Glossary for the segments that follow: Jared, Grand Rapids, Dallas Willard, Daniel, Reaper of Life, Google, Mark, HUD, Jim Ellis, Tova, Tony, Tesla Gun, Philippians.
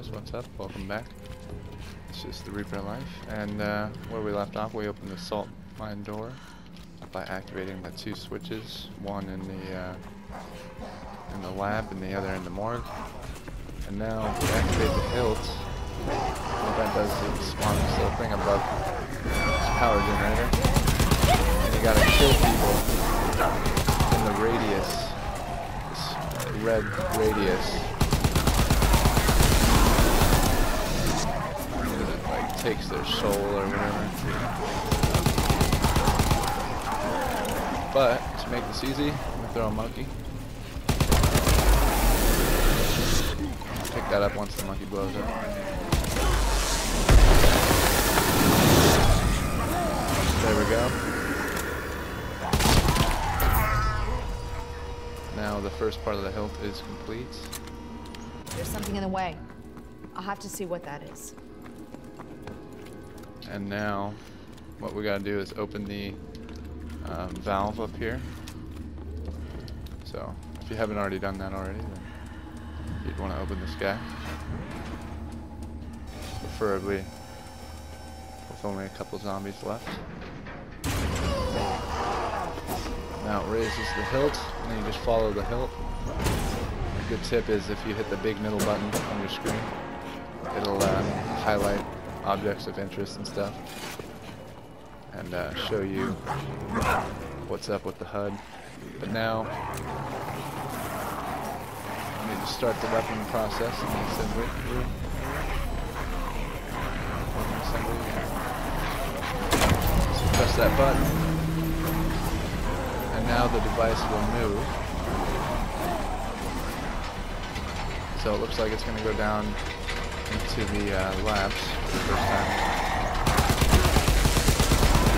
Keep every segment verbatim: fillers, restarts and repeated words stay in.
guys, what's up? Welcome back. This is the Reaper of Life, and uh, where we left off, we opened the salt mine door by activating the two switches, one in the uh, in the lab and the other in the morgue. And now we activate the hilt. What that does is it spawns this little thing above this power generator, and you gotta kill people in the radius, this red radius. Takes their soul or whatever. But to make this easy, I'm gonna throw a monkey. Pick that up once the monkey blows up. There we go. Now the first part of the hilt is complete. There's something in the way. I'll have to see what that is. And now, what we gotta do is open the uh, valve up here. So, if you haven't already done that already, then you'd want to open this guy. Preferably with only a couple zombies left. Now it raises the hilt, and then you just follow the hilt. A good tip is if you hit the big middle button on your screen, it'll uh, highlight objects of interest and stuff, and uh, show you what's up with the H U D. But now I need to start the weapon process in the assembly room. Assembly room. So press that button, and now the device will move. So it looks like it's going to go down into the uh, labs for the first time.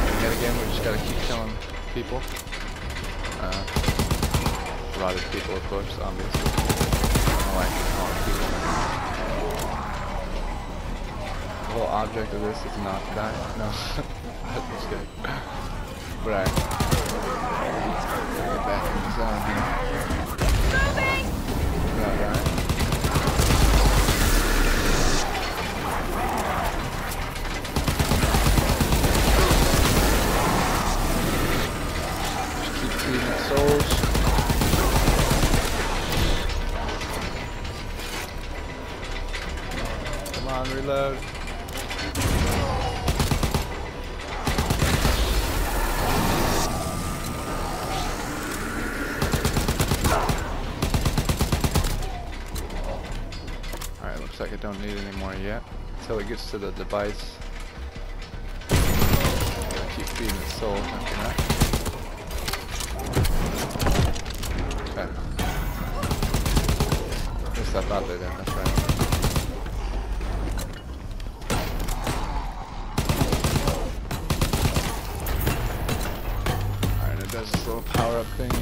And yet again, we just gotta keep killing people. Uh, rotted people, of course, obviously. I like all people. The whole object of this is not to die. No, that was good. But alright. Get back in the zone here. Moving! Alright. Reload. Alright, looks like I don't need any more yet. Until it gets to the device. I'm gonna keep feeding the soul after that. Okay. I guess I thought they did, that's right. This little power up thing.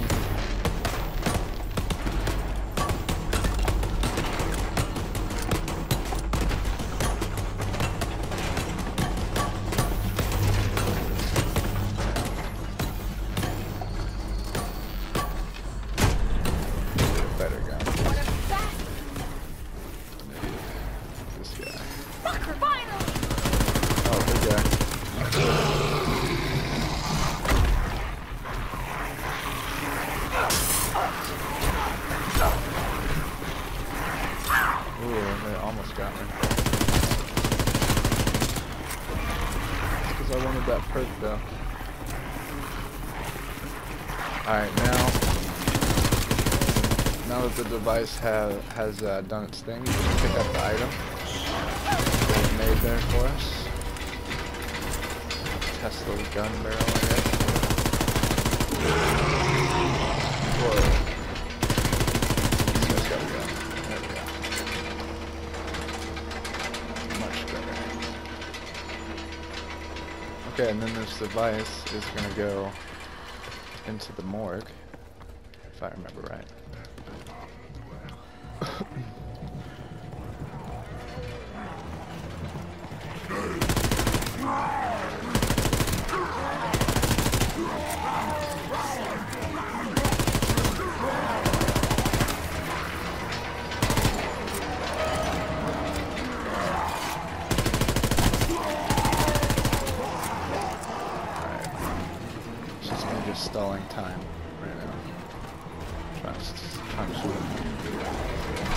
Better guy. This guy. Oh, big guy. Got me. That's because I wanted that perk though. Alright, now now that the device have, has uh, done its thing, you can pick up the item that it made there for us. Tesla gun barrel, I guess. Whoa. Okay, and then this device is going to go into the morgue, if I remember right. installing time right now. Trying to, trying to shoot him.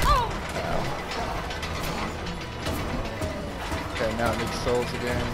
Ow. Okay, now it needs souls again.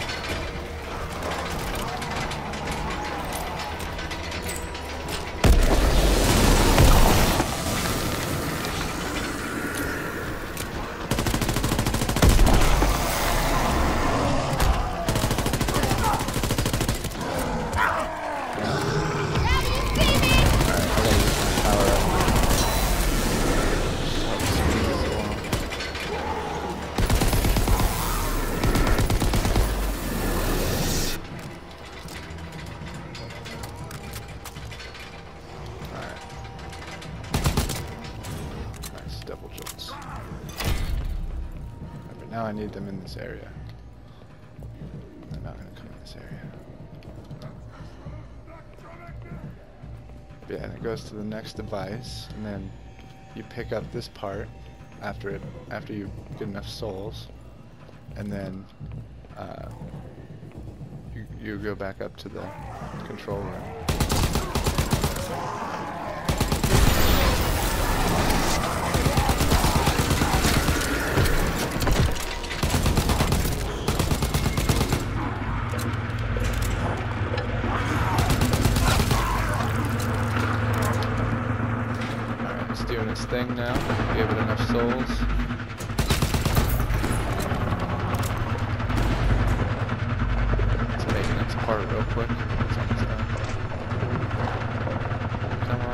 Now I need them in this area. They're not gonna come in this area. But yeah, and it goes to the next device, and then you pick up this part after it after you get enough souls, and then uh, you you go back up to the control room. Thing now, give it enough souls. Let's make the next part real quick. Come on.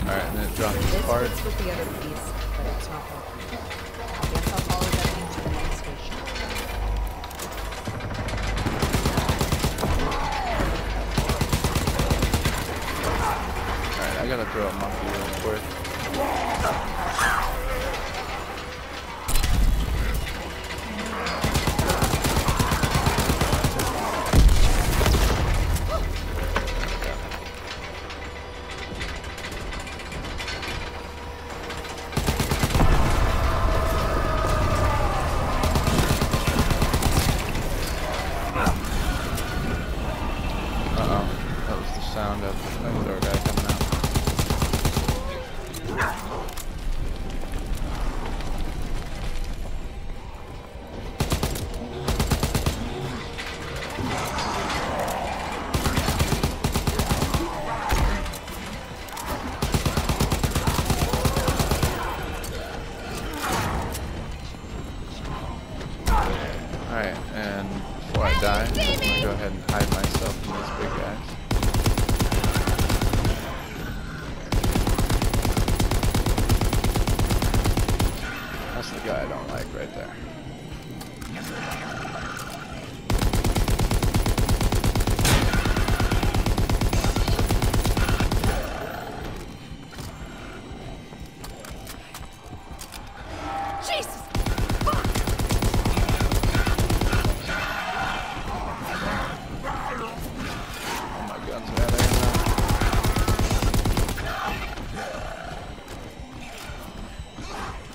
Alright, and then it drops this part. It's with the other piece, but it's not working. I gotta throw a monkey real quick. Uh oh, that was the sound of the other guy coming out. Alright, and before I die, I'm just gonna go ahead and hide myself from these big guys. That's the guy I don't like right there.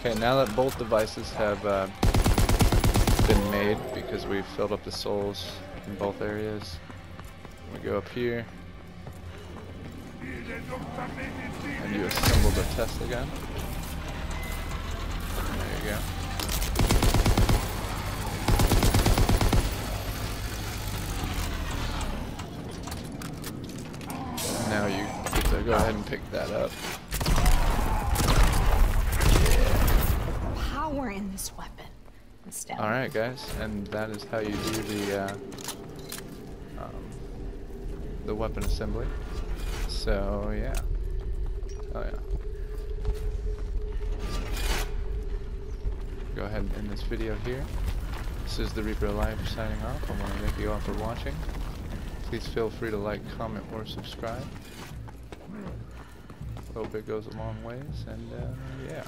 Okay, now that both devices have uh, been made, because we've filled up the souls in both areas, we go up here, and you assemble the Tesla gun. There you go. And now you get to go ahead and pick that up. We're in this weapon. All right, guys, and that is how you do the uh, um, the weapon assembly. So yeah, oh yeah. Go ahead and end this video here. This is the Reaper of Life signing off. I want to thank you all for watching. Please feel free to like, comment, or subscribe. Hope it goes a long ways, and uh, yeah.